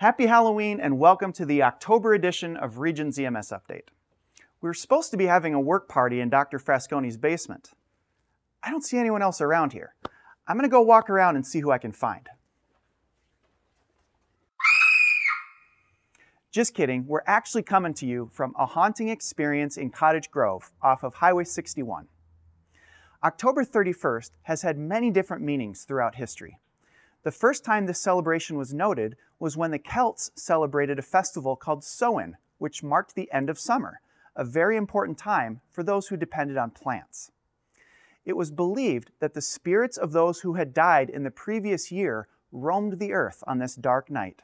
Happy Halloween and welcome to the October edition of Regions EMS Update. We were supposed to be having a work party in Dr. Frasconi's basement. I don't see anyone else around here. I'm gonna go walk around and see who I can find. Just kidding, we're actually coming to you from a haunting experience in Cottage Grove off of Highway 61. October 31st has had many different meanings throughout history. The first time this celebration was noted was when the Celts celebrated a festival called Samhain, which marked the end of summer, a very important time for those who depended on plants. It was believed that the spirits of those who had died in the previous year roamed the earth on this dark night.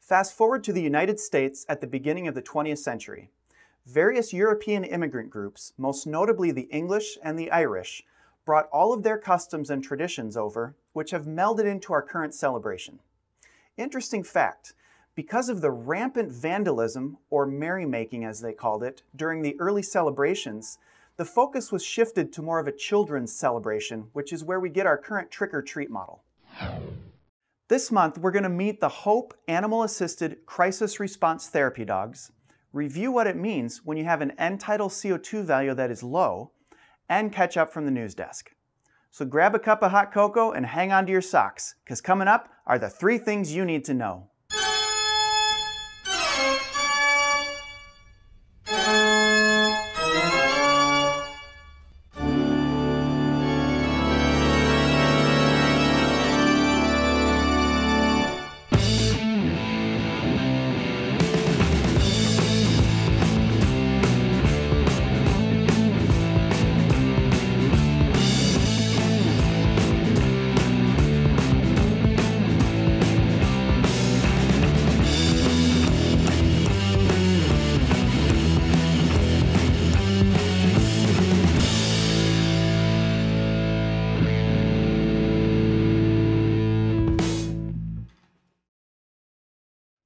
Fast forward to the United States at the beginning of the 20th century. Various European immigrant groups, most notably the English and the Irish, brought all of their customs and traditions over, which have melded into our current celebration. Interesting fact, because of the rampant vandalism, or merrymaking as they called it, during the early celebrations, the focus was shifted to more of a children's celebration, which is where we get our current trick-or-treat model. This month, we're gonna meet the HOPE Animal Assisted Crisis Response Therapy Dogs, review what it means when you have an end-tidal CO2 value that is low, and catch up from the news desk. So grab a cup of hot cocoa and hang on to your socks, because coming up are the three things you need to know.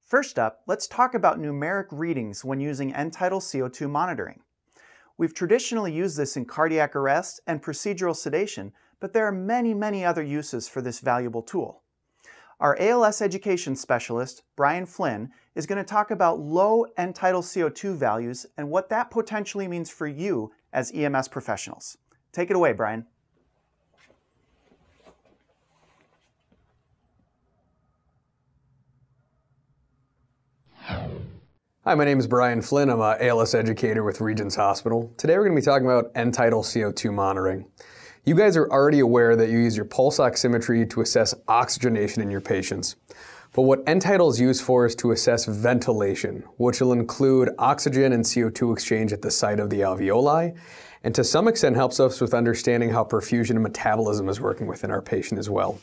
First up, let's talk about numeric readings when using end-tidal CO2 monitoring. We've traditionally used this in cardiac arrest and procedural sedation, but there are many other uses for this valuable tool. Our ALS education specialist, Brian Flynn, is going to talk about low end-tidal CO2 values and what that potentially means for you as EMS professionals. Take it away, Brian. Hi, my name is Brian Flynn. I'm an ALS educator with Regions Hospital. Today we're going to be talking about end-tidal CO2 monitoring. You guys are already aware that you use your pulse oximetry to assess oxygenation in your patients. But what end-tidal is used for is to assess ventilation, which will include oxygen and CO2 exchange at the site of the alveoli, and to some extent helps us with understanding how perfusion and metabolism is working within our patient as well.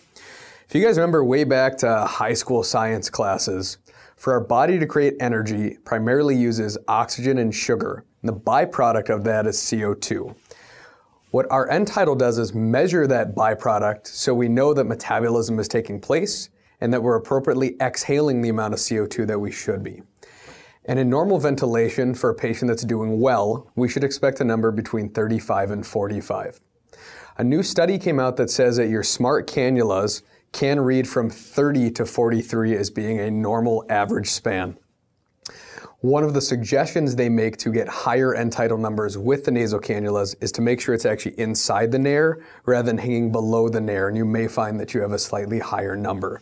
If you guys remember way back to high school science classes, for our body to create energy, it primarily uses oxygen and sugar, and the byproduct of that is CO2. What our end-tidal does is measure that byproduct so we know that metabolism is taking place and that we're appropriately exhaling the amount of CO2 that we should be. And in normal ventilation, for a patient that's doing well, we should expect a number between 35 and 45. A new study came out that says that your smart cannulas can read from 30 to 43 as being a normal average span. One of the suggestions they make to get higher end-tidal numbers with the nasal cannulas is to make sure it's actually inside the nair rather than hanging below the nair, and you may find that you have a slightly higher number.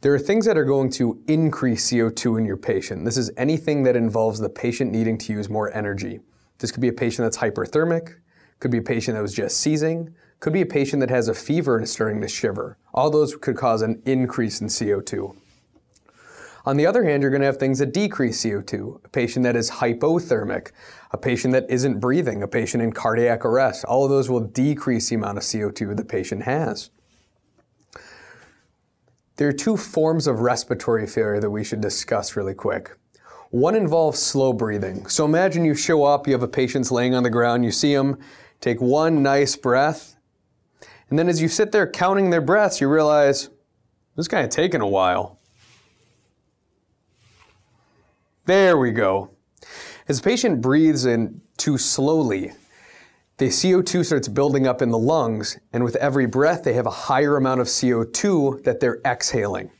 There are things that are going to increase CO2 in your patient. This is anything that involves the patient needing to use more energy. This could be a patient that's hyperthermic, could be a patient that was just seizing, could be a patient that has a fever and is starting to shiver. All those could cause an increase in CO2. On the other hand, you're going to have things that decrease CO2. A patient that is hypothermic, a patient that isn't breathing, a patient in cardiac arrest. All of those will decrease the amount of CO2 the patient has. There are two forms of respiratory failure that we should discuss really quick. One involves slow breathing. So imagine you show up, you have a patient laying on the ground, you see them, take one nice breath, and then as you sit there counting their breaths, you realize, this guy had taken a while. There we go. As the patient breathes in too slowly, the CO2 starts building up in the lungs, and with every breath, they have a higher amount of CO2 that they're exhaling.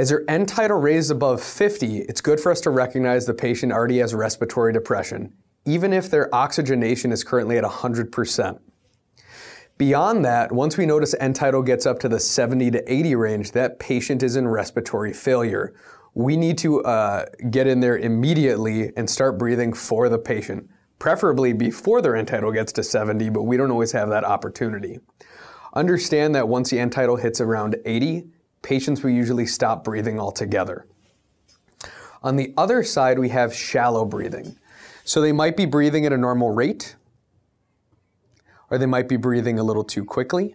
As your end tidal raises above 50, it's good for us to recognize the patient already has respiratory depression, even if their oxygenation is currently at 100%. Beyond that, once we notice end tidal gets up to the 70 to 80 range, that patient is in respiratory failure. We need to get in there immediately and start breathing for the patient, preferably before their end tidal gets to 70, but we don't always have that opportunity. Understand that once the end tidal hits around 80, patients will usually stop breathing altogether. On the other side, we have shallow breathing. So they might be breathing at a normal rate, or they might be breathing a little too quickly,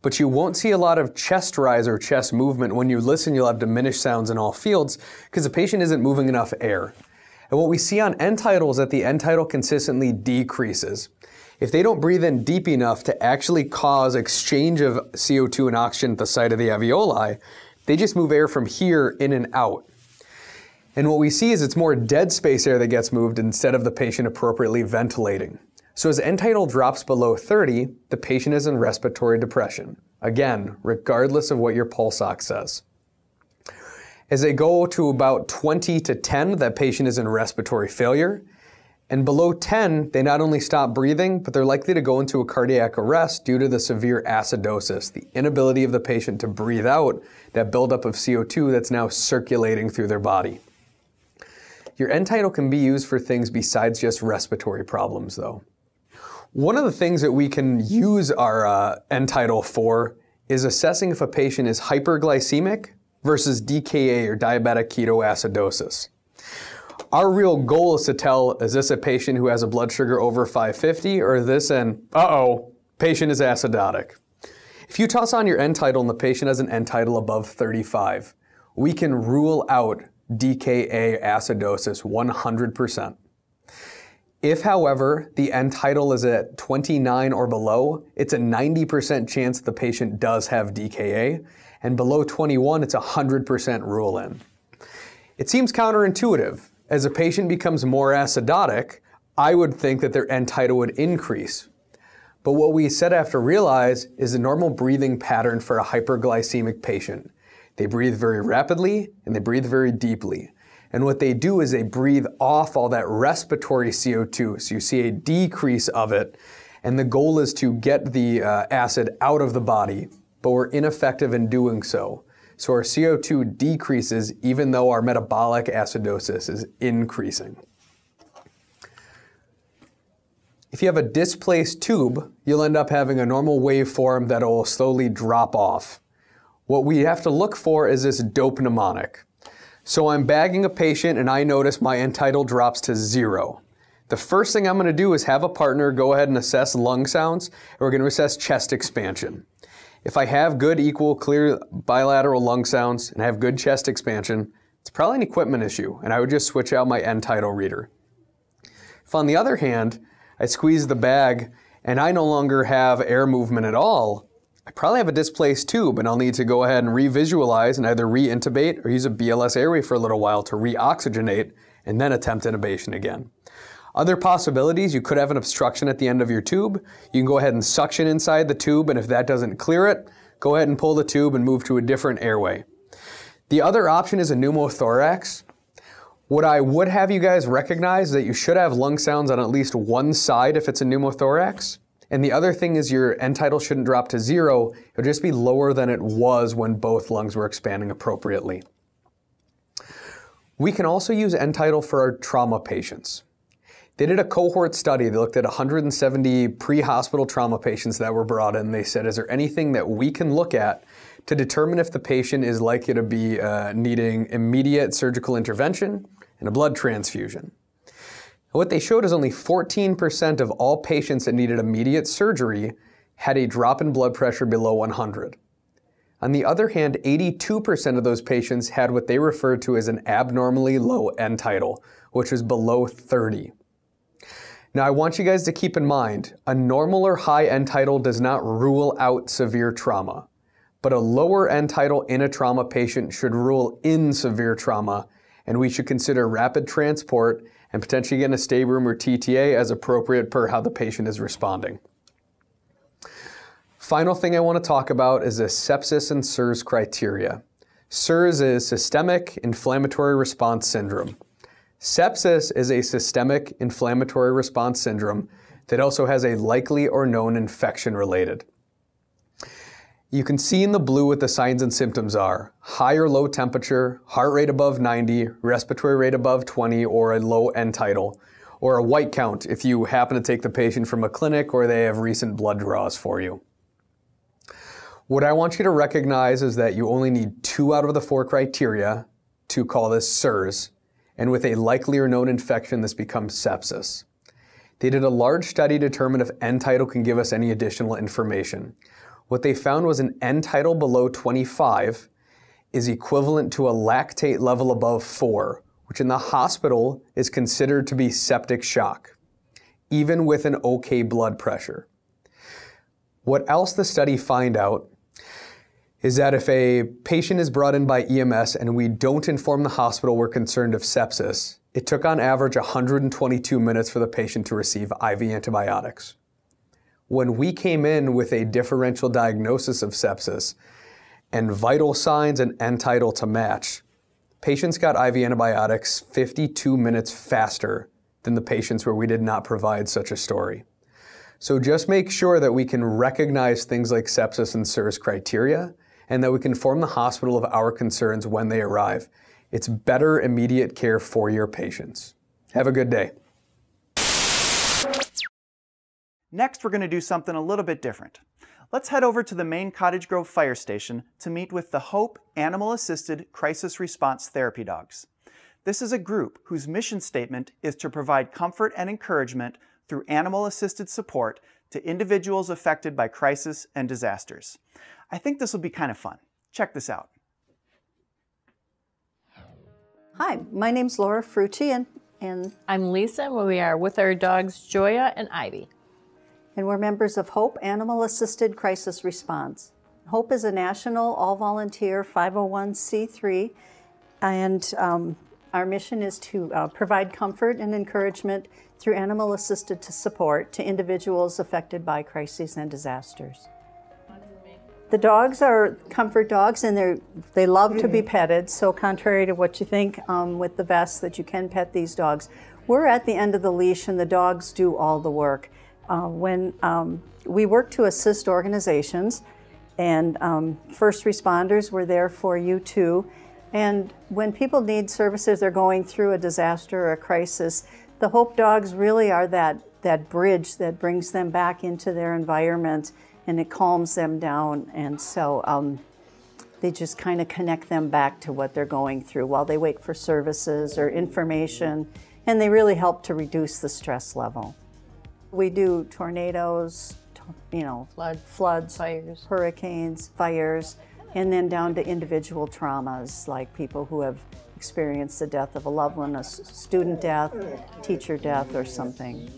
but you won't see a lot of chest rise or chest movement. When you listen, you'll have diminished sounds in all fields because the patient isn't moving enough air. And what we see on end tidal is that the end tidal consistently decreases. If they don't breathe in deep enough to actually cause exchange of CO2 and oxygen at the site of the alveoli, they just move air from here in and out. And what we see is it's more dead space air that gets moved instead of the patient appropriately ventilating. So as end tidal drops below 30, the patient is in respiratory depression. Again, regardless of what your pulse ox says. As they go to about 20 to 10, that patient is in respiratory failure. And below 10, they not only stop breathing, but they're likely to go into a cardiac arrest due to the severe acidosis, the inability of the patient to breathe out that buildup of CO2 that's now circulating through their body. Your end tidal can be used for things besides just respiratory problems, though. One of the things that we can use our end tidal for is assessing if a patient is hyperglycemic versus DKA or diabetic ketoacidosis. Our real goal is to tell, is this a patient who has a blood sugar over 550, or this an, uh-oh, patient is acidotic? If you toss on your end tidal and the patient has an end tidal above 35, we can rule out DKA acidosis 100%. If, however, the end tidal is at 29 or below, it's a 90% chance the patient does have DKA, and below 21, it's a 100% rule in. It seems counterintuitive. As a patient becomes more acidotic, I would think that their end tidal would increase. But what we said have to realize is the normal breathing pattern for a hyperglycemic patient. They breathe very rapidly and they breathe very deeply. And what they do is they breathe off all that respiratory CO2, so you see a decrease of it. And the goal is to get the acid out of the body, but we're ineffective in doing so. So our CO2 decreases even though our metabolic acidosis is increasing. If you have a displaced tube, you'll end up having a normal waveform that will slowly drop off. What we have to look for is this dope mnemonic. So I'm bagging a patient and I notice my end tidal drops to 0. The first thing I'm going to do is have a partner go ahead and assess lung sounds, and we're going to assess chest expansion. If I have good, equal, clear bilateral lung sounds and I have good chest expansion, it's probably an equipment issue, and I would just switch out my end tidal reader. If on the other hand, I squeeze the bag and I no longer have air movement at all, I probably have a displaced tube and I'll need to go ahead and revisualize and either re-intubate or use a BLS airway for a little while to re-oxygenate and then attempt intubation again. Other possibilities, you could have an obstruction at the end of your tube. You can go ahead and suction inside the tube, and if that doesn't clear it, go ahead and pull the tube and move to a different airway. The other option is a pneumothorax. What I would have you guys recognize is that you should have lung sounds on at least one side if it's a pneumothorax. And the other thing is your end tidal shouldn't drop to 0, it'll just be lower than it was when both lungs were expanding appropriately. We can also use end tidal for our trauma patients. They did a cohort study, they looked at 170 pre-hospital trauma patients that were brought in. They said, is there anything that we can look at to determine if the patient is likely to be needing immediate surgical intervention and a blood transfusion? What they showed is only 14% of all patients that needed immediate surgery had a drop in blood pressure below 100. On the other hand, 82% of those patients had what they referred to as an abnormally low end tidal, which was below 30. Now I want you guys to keep in mind, a normal or high end tidal does not rule out severe trauma, but a lower end tidal in a trauma patient should rule in severe trauma, and we should consider rapid transport and potentially get in a stay room or TTA as appropriate per how the patient is responding. Final thing I want to talk about is the sepsis and SIRS criteria. SIRS is systemic inflammatory response syndrome. Sepsis is a systemic inflammatory response syndrome that also has a likely or known infection related. You can see in the blue what the signs and symptoms are: high or low temperature, heart rate above 90, respiratory rate above 20, or a low end-tidal, or a white count if you happen to take the patient from a clinic or they have recent blood draws for you. What I want you to recognize is that you only need 2 out of the 4 criteria to call this SIRS, and with a likely or known infection, this becomes sepsis. They did a large study to determine if end-tidal can give us any additional information. What they found was an end-tidal below 25 is equivalent to a lactate level above 4, which in the hospital is considered to be septic shock, even with an okay blood pressure. What else the study found out is that if a patient is brought in by EMS and we don't inform the hospital we're concerned of sepsis, it took on average 122 minutes for the patient to receive IV antibiotics. When we came in with a differential diagnosis of sepsis and vital signs and end-tidal to match, patients got IV antibiotics 52 minutes faster than the patients where we did not provide such a story. So just make sure that we can recognize things like sepsis and SIRS criteria and that we can inform the hospital of our concerns when they arrive. It's better immediate care for your patients. Have a good day. Next, we're going to do something a little bit different. Let's head over to the main Cottage Grove Fire Station to meet with the HOPE Animal Assisted Crisis Response Therapy Dogs. This is a group whose mission statement is to provide comfort and encouragement through animal-assisted support to individuals affected by crisis and disasters. I think this will be kind of fun. Check this out. Hi, my name's Laura Frutian, and I'm Lisa, and we are with our dogs Joya and Ivy. And we're members of HOPE Animal Assisted Crisis Response. HOPE is a national, all-volunteer, 501c3, and our mission is to provide comfort and encouragement through animal-assisted support to individuals affected by crises and disasters. The dogs are comfort dogs, and they love to be petted, so contrary to what you think with the vets that you can pet these dogs, we're at the end of the leash and the dogs do all the work. When we work to assist organizations, and first responders, we're there for you too. And when people need services, they're going through a disaster or a crisis, the HOPE dogs really are that bridge that brings them back into their environment, and it calms them down. And so they just kind of connect them back to what they're going through while they wait for services or information, and they really help to reduce the stress level. We do tornadoes, you know, floods, fires, hurricanes, fires, and then down to individual traumas like people who have experienced the death of a loved one, a student death, teacher death, or something.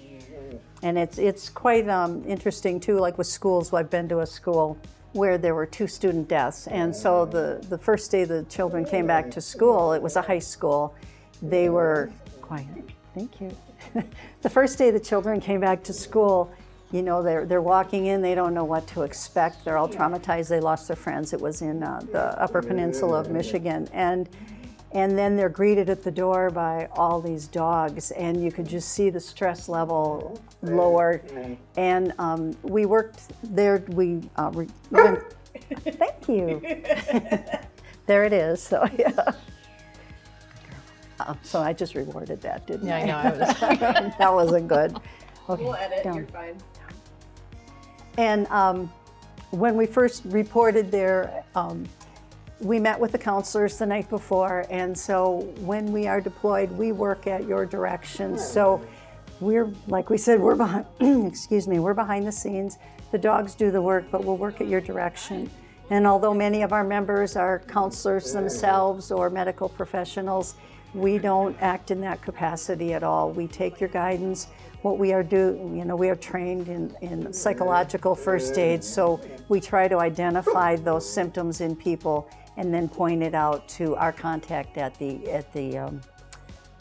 And it's quite interesting too, like with schools. I've been to a school where there were 2 student deaths, and so the first day the children came back to school, it was a high school, they were quiet. Thank you. The first day the children came back to school, you know, they're walking in, they don't know what to expect. They're all traumatized, they lost their friends. It was in the Upper Peninsula of Michigan. And then they're greeted at the door by all these dogs, and you could just see the stress level lower. And we worked there, thank you. There it is, so yeah. So I just rewarded that, didn't I? Yeah, I know. That wasn't good. Okay, we'll edit, down. You're fine. And when we first reported there, we met with the counselors the night before, and so when we are deployed, we work at your direction. So we're, like we said, we're behind, excuse me, we're behind the scenes. The dogs do the work, but we'll work at your direction. And although many of our members are counselors themselves or medical professionals, we don't act in that capacity at all. We take your guidance. What we are doing, you know, we are trained in psychological first aid, so we try to identify those symptoms in people and then point it out to our contact at the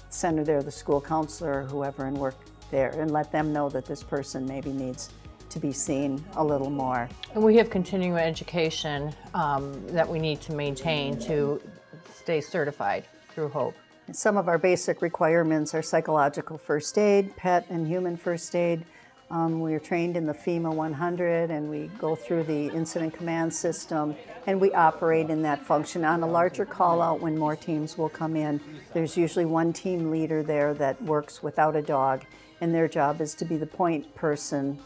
center there, the school counselor or whoever, and work there and let them know that this person maybe needs to be seen a little more. And we have continuing education that we need to maintain to stay certified through HOPE. Some of our basic requirements are psychological first aid, pet and human first aid. We are trained in the FEMA 100, and we go through the incident command system, and we operate in that function. On a larger call out, when more teams will come in, there's usually one team leader there that works without a dog, and their job is to be the point person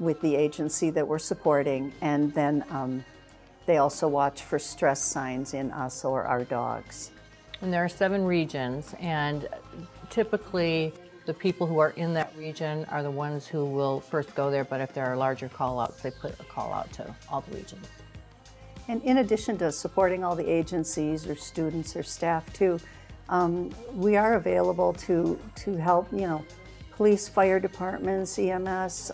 with the agency that we're supporting, and then they also watch for stress signs in us or our dogs. And there are 7 regions, and typically the people who are in that region are the ones who will first go there, but if there are larger call-outs, they put a call-out to all the regions. And in addition to supporting all the agencies or students or staff too, we are available to help, you know, police, fire departments, EMS,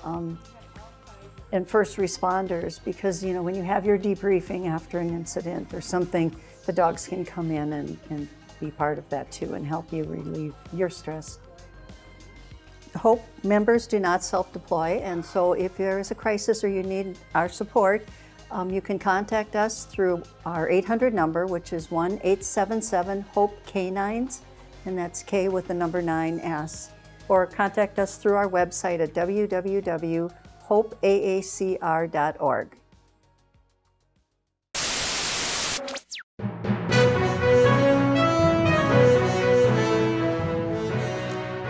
and first responders, because, you know, when you have your debriefing after an incident or something, the dogs can come in and be part of that too and help you relieve your stress. HOPE members do not self-deploy, and so if there is a crisis or you need our support, you can contact us through our 800 number, which is 1-877-HOPE-K9s, and that's K with the number 9S, or contact us through our website at www.hopeaacr.org.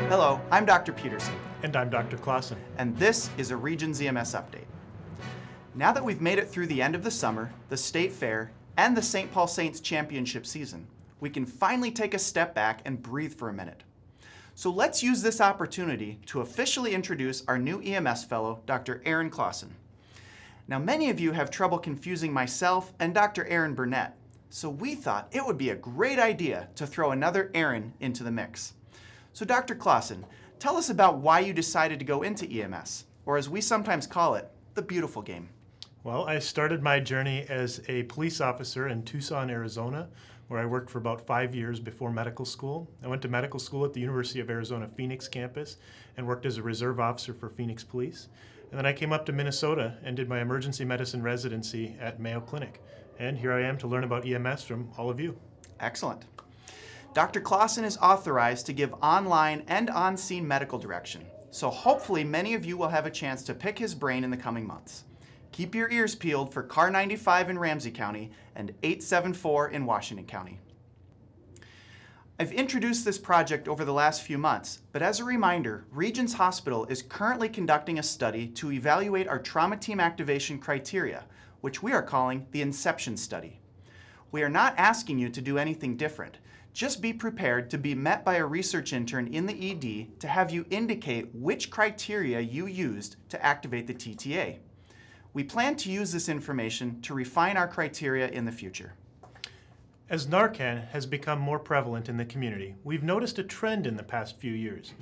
Hello, I'm Dr. Peterson. And I'm Dr. Claussen. And this is a Regions EMS update. Now that we've made it through the end of the summer, the state fair, and the St. Paul Saints championship season, we can finally take a step back and breathe for a minute. So let's use this opportunity to officially introduce our new EMS fellow, Dr. Aaron Claussen. Now, many of you have trouble confusing myself and Dr. Aaron Burnett, so we thought it would be a great idea to throw another Aaron into the mix. So Dr. Claussen, tell us about why you decided to go into EMS, or as we sometimes call it, the beautiful game. Well, I started my journey as a police officer in Tucson, Arizona, where I worked for about 5 years before medical school. I went to medical school at the University of Arizona Phoenix campus and worked as a reserve officer for Phoenix Police. And then I came up to Minnesota and did my emergency medicine residency at Mayo Clinic. And here I am to learn about EMS from all of you. Excellent. Dr. Claussen is authorized to give online and on-scene medical direction. So hopefully many of you will have a chance to pick his brain in the coming months. Keep your ears peeled for CAR-95 in Ramsey County and 874 in Washington County. I've introduced this project over the last few months, but as a reminder, Regions Hospital is currently conducting a study to evaluate our trauma team activation criteria, which we are calling the Inception Study. We are not asking you to do anything different. Just be prepared to be met by a research intern in the ED to have you indicate which criteria you used to activate the TTA. We plan to use this information to refine our criteria in the future. As Narcan has become more prevalent in the community, we've noticed a trend in the past few years.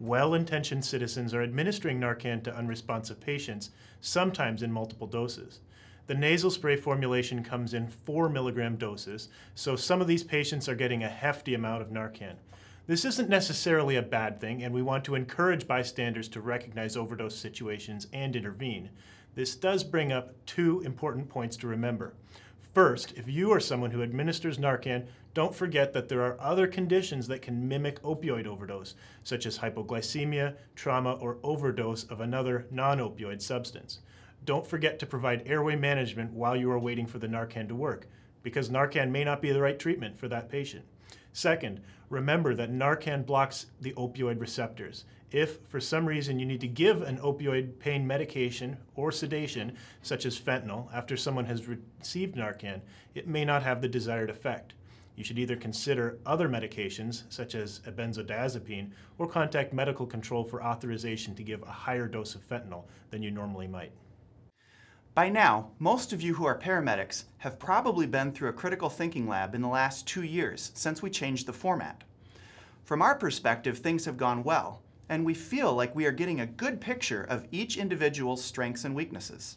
Well-intentioned citizens are administering Narcan to unresponsive patients, sometimes in multiple doses. The nasal spray formulation comes in 4 milligram doses, so some of these patients are getting a hefty amount of Narcan. This isn't necessarily a bad thing, and we want to encourage bystanders to recognize overdose situations and intervene. This does bring up 2 important points to remember. First, if you are someone who administers Narcan, don't forget that there are other conditions that can mimic opioid overdose, such as hypoglycemia, trauma, or overdose of another non-opioid substance. Don't forget to provide airway management while you are waiting for the Narcan to work, because Narcan may not be the right treatment for that patient. Second, remember that Narcan blocks the opioid receptors. If, for some reason, you need to give an opioid pain medication or sedation, such as fentanyl, after someone has received Narcan, it may not have the desired effect. You should either consider other medications, such as a benzodiazepine, or contact medical control for authorization to give a higher dose of fentanyl than you normally might. By now, most of you who are paramedics have probably been through a critical thinking lab in the last 2 years since we changed the format. From our perspective, things have gone well, and we feel like we are getting a good picture of each individual's strengths and weaknesses.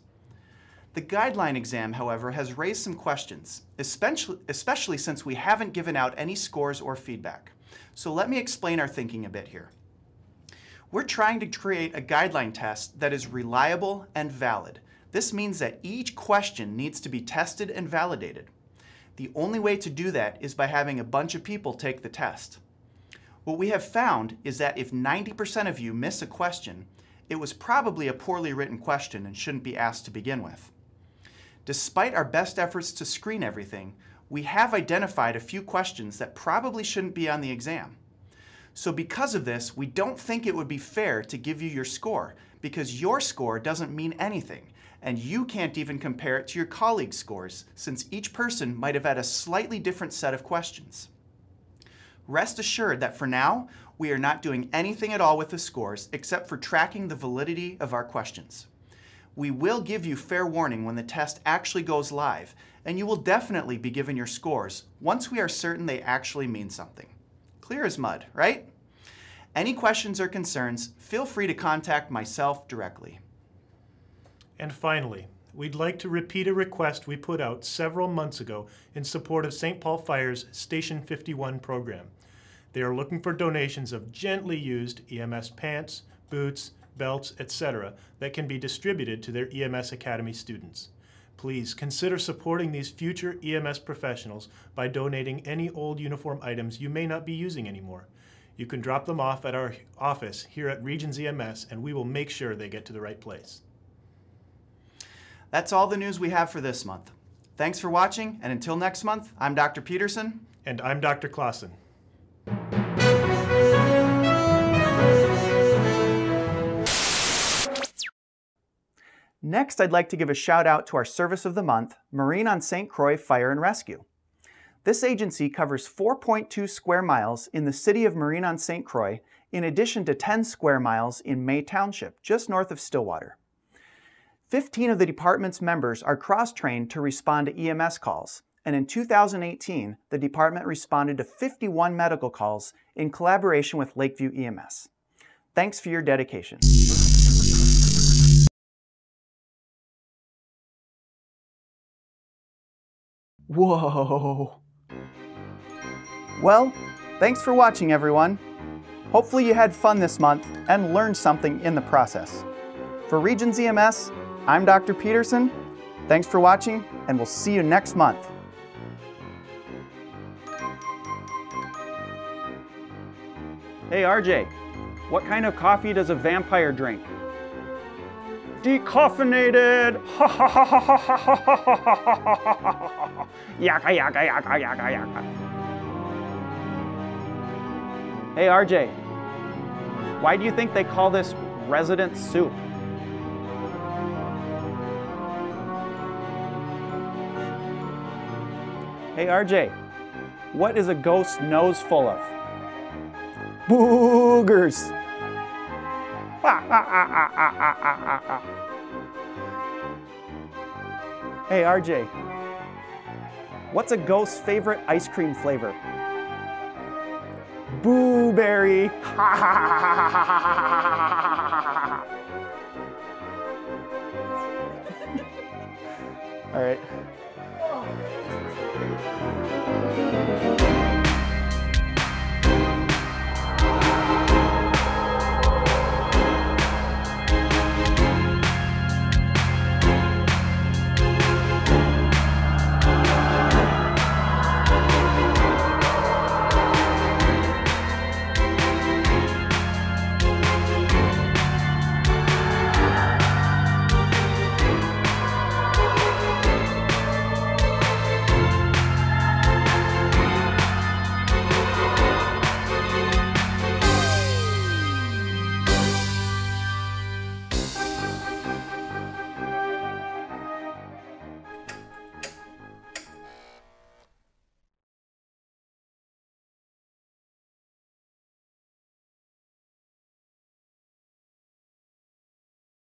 The guideline exam, however, has raised some questions, especially since we haven't given out any scores or feedback. So let me explain our thinking a bit here. We're trying to create a guideline test that is reliable and valid. This means that each question needs to be tested and validated. The only way to do that is by having a bunch of people take the test. What we have found is that if 90% of you miss a question, it was probably a poorly written question and shouldn't be asked to begin with. Despite our best efforts to screen everything, we have identified a few questions that probably shouldn't be on the exam. So because of this, we don't think it would be fair to give you your score, because your score doesn't mean anything, and you can't even compare it to your colleagues' scores, since each person might have had a slightly different set of questions. Rest assured that for now, we are not doing anything at all with the scores except for tracking the validity of our questions. We will give you fair warning when the test actually goes live, and you will definitely be given your scores once we are certain they actually mean something. Clear as mud, right? Any questions or concerns, feel free to contact myself directly. And finally, we'd like to repeat a request we put out several months ago in support of St. Paul Fire's Station 51 program. They are looking for donations of gently used EMS pants, boots, belts, etc. that can be distributed to their EMS Academy students. Please consider supporting these future EMS professionals by donating any old uniform items you may not be using anymore. You can drop them off at our office here at Regions EMS, and we will make sure they get to the right place. That's all the news we have for this month. Thanks for watching, and until next month, I'm Dr. Peterson. And I'm Dr. Claussen. Next, I'd like to give a shout out to our service of the month, Marine on St. Croix Fire and Rescue. This agency covers 4.2 square miles in the city of Marine on St. Croix, in addition to 10 square miles in May Township, just north of Stillwater. 15 of the department's members are cross-trained to respond to EMS calls, and in 2018, the department responded to 51 medical calls in collaboration with Lakeview EMS. Thanks for your dedication. Whoa. Well, thanks for watching, everyone. Hopefully you had fun this month and learned something in the process. For Regions EMS, I'm Dr. Peterson. Thanks for watching, and we'll see you next month. Hey, RJ, what kind of coffee does a vampire drink? Decaffeinated! Ha ha ha ha ha ha ha ha ha ha ha ha. Yaka yaka yaka yaka yaka. Hey, RJ, why do you think they call this resident soup? Hey, RJ, what is a ghost's nose full of? Boogers. Hey, RJ, what's a ghost's favorite ice cream flavor? Booberry. All right.